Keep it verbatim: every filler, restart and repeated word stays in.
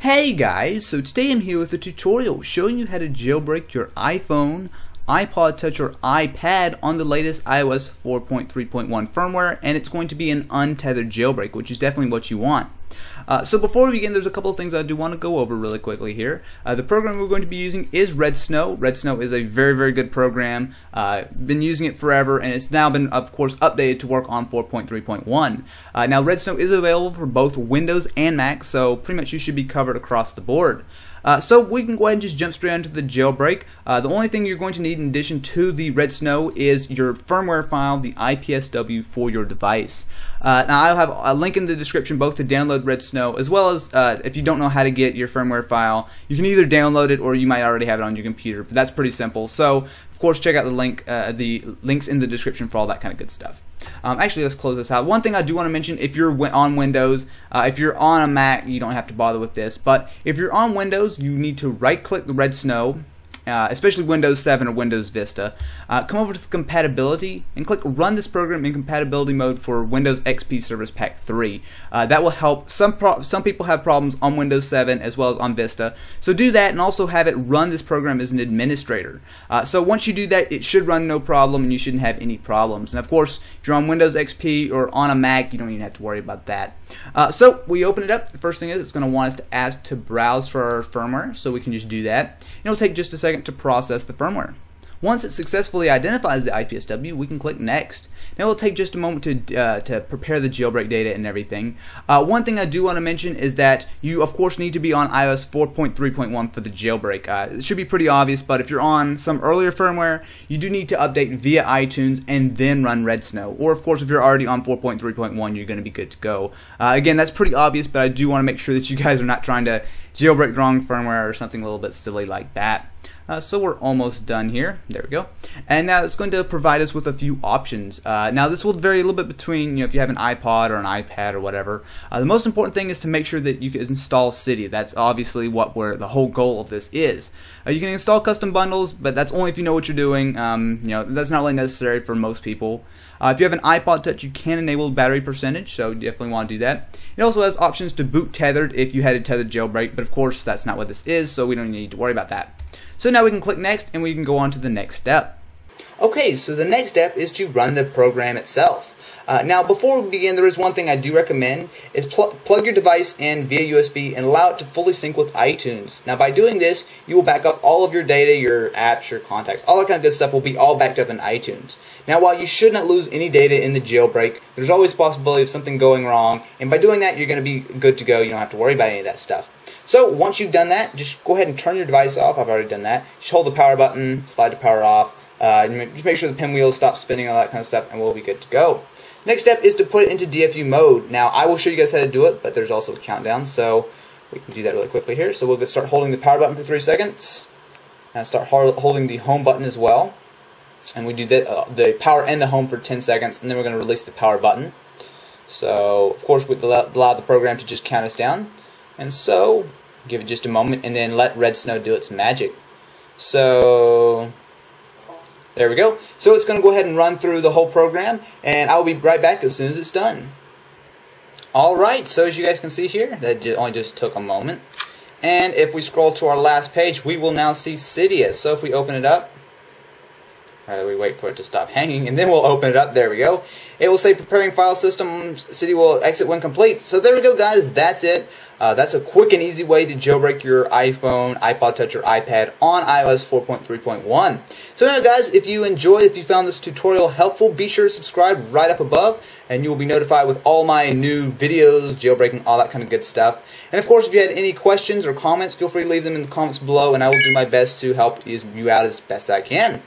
Hey guys, so today I'm here with a tutorial showing you how to jailbreak your iPhone, iPod Touch or iPad on the latest iOS four point three point one firmware, and it's going to be an untethered jailbreak, which is definitely what you want. Uh, so before we begin, there's a couple of things I do want to go over really quickly here. Uh, the program we're going to be using is redsn0w. redsn0w is a very, very good program. Uh, been using it forever, and it's now been, of course, updated to work on four point three point one. Uh, now, redsn0w is available for both Windows and Mac, so pretty much you should be covered across the board. Uh, so we can go ahead and just jump straight onto the jailbreak. Uh, the only thing you're going to need in addition to the redsn0w is your firmware file, the I P S W for your device. Uh, now, I'll have a link in the description both to download redsn0w, as well as uh, if you don't know how to get your firmware file, you can either download it or you might already have it on your computer, but that's pretty simple. So of course check out the link, uh, the links in the description for all that kind of good stuff. Um, actually, let's close this out. One thing I do want to mention, if you're on Windows, uh, if you're on a Mac, you don't have to bother with this, but if you're on Windows, you need to right click the redsn0w, Uh, especially Windows seven or Windows Vista. Uh, come over to the compatibility and click run this program in compatibility mode for Windows X P Service Pack three. Uh, that will help. Some pro some people have problems on Windows seven as well as on Vista. So do that, and also have it run this program as an administrator. Uh, so once you do that, it should run no problem and you shouldn't have any problems. And of course, if you're on Windows X P or on a Mac, you don't even have to worry about that. Uh, so we open it up. The first thing is it's going to want us to ask to browse for our firmware, so we can just do that. And it'll take just a second to process the firmware. Once it successfully identifies the I P S W, we can click next. Now it will take just a moment to, uh, to prepare the jailbreak data and everything. Uh, one thing I do want to mention is that you of course need to be on iOS four point three point one for the jailbreak. Uh, it should be pretty obvious, but if you're on some earlier firmware, you do need to update via iTunes and then run redsn0w. Or of course, if you're already on four point three point one, you're going to be good to go. Uh, again, that's pretty obvious, but I do want to make sure that you guys are not trying to jailbreak wrong firmware or something a little bit silly like that. Uh, so we're almost done here. There we go. And now it's going to provide us with a few options. Uh, now this will vary a little bit between, you know, if you have an iPod or an iPad or whatever. Uh, the most important thing is to make sure that you can install Cydia. That's obviously what we're, the whole goal of this is. Uh, you can install custom bundles, but that's only if you know what you're doing. Um, you know, that's not really necessary for most people. Uh, if you have an iPod Touch, you can enable battery percentage, so you definitely want to do that. It also has options to boot tethered if you had a tethered jailbreak, but of course that's not what this is, so we don't need to worry about that. So now we can click next and we can go on to the next step. Okay, so the next step is to run the program itself. Uh, now before we begin, there is one thing I do recommend, is pl plug your device in via U S B and allow it to fully sync with iTunes. Now by doing this, you will back up all of your data, your apps, your contacts, all that kind of good stuff will be all backed up in iTunes. Now while you should not lose any data in the jailbreak, there's always a possibility of something going wrong, and by doing that, you're going to be good to go. You don't have to worry about any of that stuff. So once you've done that, just go ahead and turn your device off. I've already done that. Just hold the power button, slide the power off, uh, just make sure the pinwheel stops spinning, all that kind of stuff, and we'll be good to go. Next step is to put it into D F U mode. Now I will show you guys how to do it, but there's also a countdown, so we can do that really quickly here. So we'll start holding the power button for three seconds, and start holding the home button as well. And we do the, uh, the power and the home for ten seconds, and then we're going to release the power button. So of course we allow the program to just count us down. And so, give it just a moment and then let redsn0w do its magic. So, there we go. So it's going to go ahead and run through the whole program, and I'll be right back as soon as it's done. Alright, so as you guys can see here, that only just took a moment. And if we scroll to our last page, we will now see Cydia. So if we open it up, Right, we wait for it to stop hanging, and then we'll open it up. There we go. It will say preparing file system. Cydia will exit when complete. So there we go, guys. That's it. Uh, that's a quick and easy way to jailbreak your iPhone, iPod Touch, or iPad on iOS four point three point one. So anyway, guys, if you enjoyed, if you found this tutorial helpful, be sure to subscribe right up above, and you will be notified with all my new videos, jailbreaking, all that kind of good stuff. And of course, if you had any questions or comments, feel free to leave them in the comments below, and I will do my best to help you out as best I can.